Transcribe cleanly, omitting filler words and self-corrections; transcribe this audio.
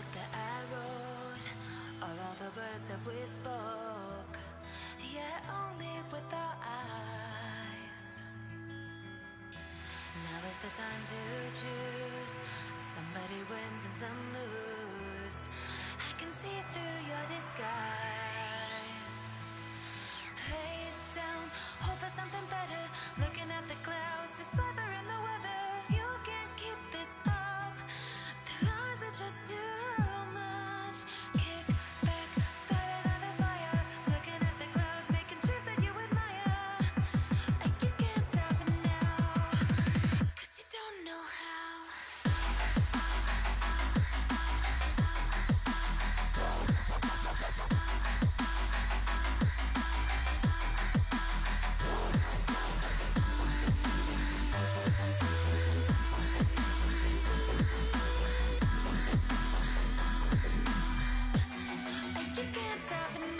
book that I wrote, or all the words that we spoke, yet only with our eyes. Now is the time to choose. Somebody wins and some lose. I can see through your disguise. Head down, hope for something better. Looking at the clouds, the sliver in the weather. You can't keep this up. The lines are just too much. Kick back, start another fire. Looking at the clouds, making shapes that you admire. And you can't stop it now, 'cause you don't know how. You can't stop it now.